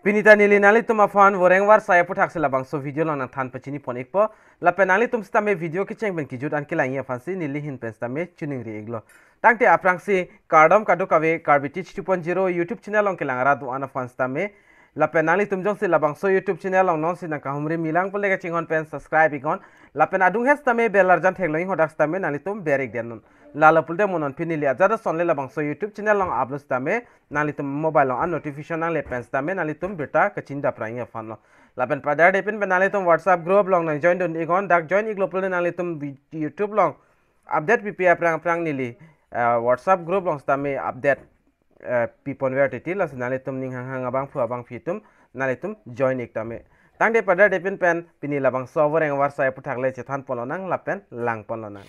Pinita nilinali tum afan vorengwar saya putak selabang so video lang nangtan pachini ponik po lapenali tum stame video ki cheng ben kijut anki lain afan si nilihin pen stame tuning ri eglo tangte aprang si kardom kado kawe karbitich 2.0 YouTube channel ang kilangara duan afan stame lapenali tum jong si labang so YouTube channel ang non si nakahumri milang polega chingon pen subscribe ikon lapen adung hes stame belarjan thegloing hodak stame nali tum berek denon lala pulde monon pinili ajada sonle labang so YouTube channel long upload stame nalitum mobile on notification ang lapen stame nalitum beta kachinda praying fan lo lapen padar depin benalitum WhatsApp group long na join don igon dak join iglo pulde nalitum YouTube long update ppa prang prang nili WhatsApp group long stame update people where titil as nalitum ning hang hang abang fu abang fitum nalitum join iktame tangde padar depin pen pinila bang server ang WhatsApp thagle chethan polonang lapen lang polonang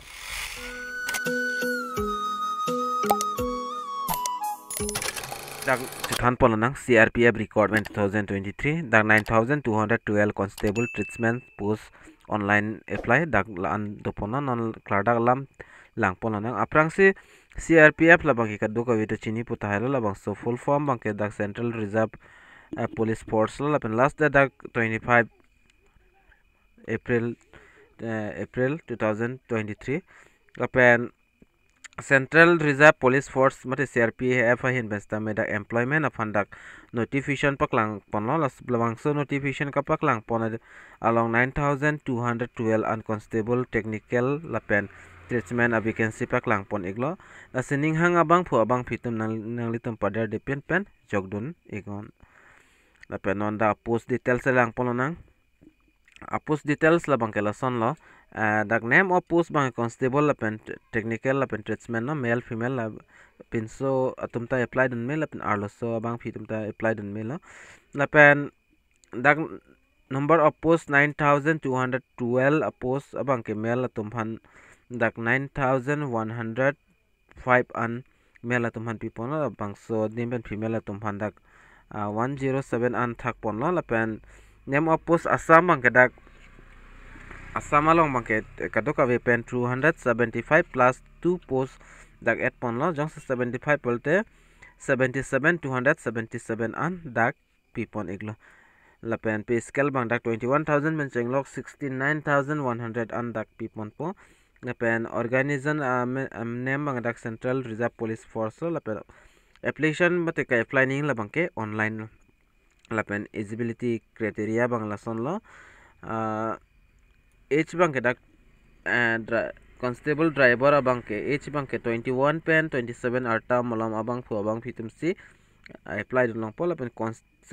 Chutan Polonang CRPF Recordment 2023 the 9212 Constable Treatment Post Online Apply the Dopona non Clada Lam Lang Polonang Aprangsi CRPF Labakika Duka Vita Chini Putahalo Labang so full form Banke the Central Reserve Police Force Lapen last day the 25 April 2023 Lapen Central Reserve Police Force mate CRPF hin bestame da employment of handak notification paklang ponol as blawangso notification ka paklang ponad along 9212 unconstable technical lapen treatment a vacancy paklang pon iglo da sining hang abang phu abang fitum nanglitum padar depend pen jogdun igon lapen on da post details lang pononang post details la bangkela son lo the name of post bang constable lapen technical lapen treatment no male female lapen so tumta apply dun male lapen arlo so bang phi tumta apply dun male lapen the number of post 9212 a post abang ke male tumhan the 9105 an male tumhan people no bang so name and female tumhan the 107 an thak pon lo lapen name of post assam bang ke dak Assam along market kadoka weapon 275 plus 2 posts that 8 pon lo jong 75 polte 77 277 an dak pipon iglo lapen pay scale bang dak 21000 menching log 69100 an dak pipon po lapen organization name bang dak Central Reserve Police Force lapen application mate ka apply ning labang ke online lapen eligibility criteria bang lason lo H bank constable driver abang ke H bank 21 pen 27 arta malam abang phu abang fitum si apply long pol lapen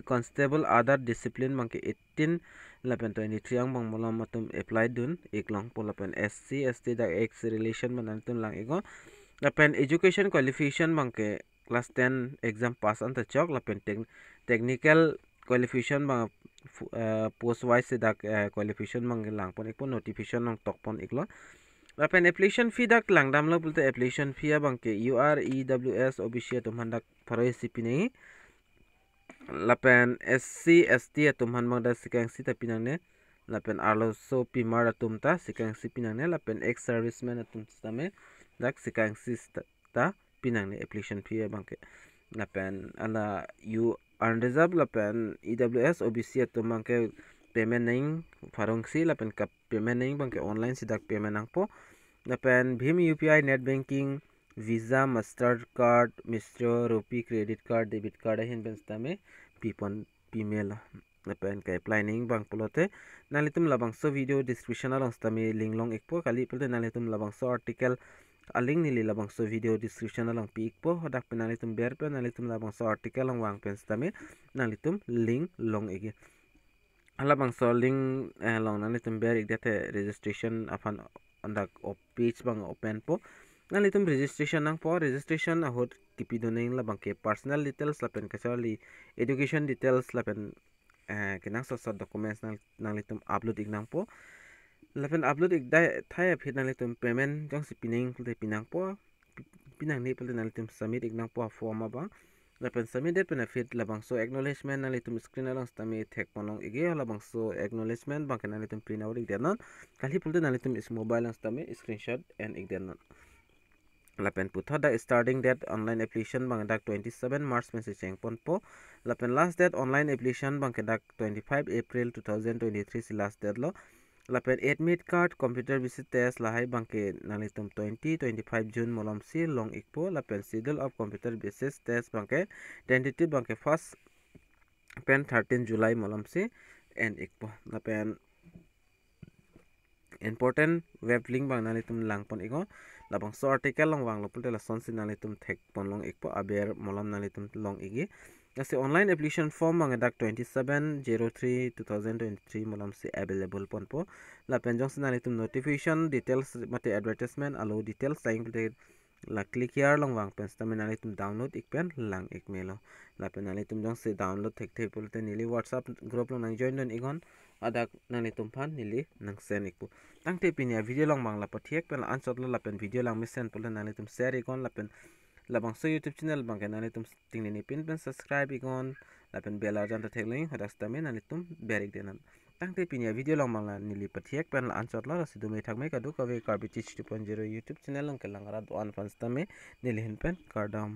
constable other discipline bank 18 lapen 23 ang bang malam matum apply dun ek long pol lapen SC ST the X relation banan tun lang ego lapen education qualification bank ke class 10 exam pass anta chok lapen technical qualification bang post wise dak qualification mang lang pon ek pon notification nong tok pon iklo lapen application fee dak langdam lo pulte application fee abang ke UREWS obc tumhan dak pharoi sipinei lapen SC ST tumhan mang dak sikang si tapinang ne lapen arlo so pimar tumta sikang si pinang ne lapen ex serviceman tum stame dak sikang si ta pinang ne application fee abang ke lapen ala u unreserved lapen EWS OBC to manke payment naing farongsi lapen ka payment naing bangke online sidak payment ang po lapen Bhim UPI net banking Visa Mastercard card Mistro Rupee credit card debit card hin benstame pipon female lapen ka apply naing bang polote nalitum labang so video description along stame link long ekpo kali polote nalitum labang so article a link nili labang so video description along peak po hodak penalitum bear pen nalitum labang so article long wang pen stame nalitum link long ege alabang so link long nalitum bear igdate registration afan ondak op page bang open po nalitum registration ang po registration hot kipidoneng labang ke personal details lapen kasali education details lapen kinang so documents nalitum upload ignang po lapen upload ik dai thai phit nalitum payment jang si pining te pinang po pinang ne pel nalitum submit ignang po form aba lapen submit pen fit labang so acknowledgement nalitum screen along stami thek ponong ege labang so acknowledgement bang nalitum print out ik denon kali pel nalitum is mobile along stami screenshot and ik denon LAPEN puthoda starting that online application bangdak 27 March messaging ponpo LAPEN last date online application bangdak 25 April 2023 si last date lo LAPEN admit card computer visit test lahai bangke nalitum 20-25 June molom si long ikpo LAPEN schedule of computer visit test bangke tentative bangke first pen 13 July molom si and ikpo LAPEN important web link bang nalitum langpon iko labang so article long wang lopul tela son sinalitum thek pon long ikpo aber molam nalitum long igi ase online application form mang dak 27/03/2023 molam si available pon po LAPEN jong sinalitum notification details mate advertisement allow details saying la click here long wang pen staminalitum download ikpen lang ikmelo LAPEN nalitum jong si download thek thek pol te nili WhatsApp group long nang join don ikon adak nani tumpan nili nang seniku tang te pinya video long mangla pathiak pen answer la pen video lang mesen pol nani tum share ikon LAPEN labang so YouTube channel bang nani tum tingni ni pin pen subscribe ikon LAPEN bell arjan ta thekling hadas tame nani tum berik denan tang te pinya video long mangla nili pathiak pen answer la sidu me thakme ka du kave karbitich 2.0 YouTube channel lang ke langara on fans tame nili hin pen KARDOM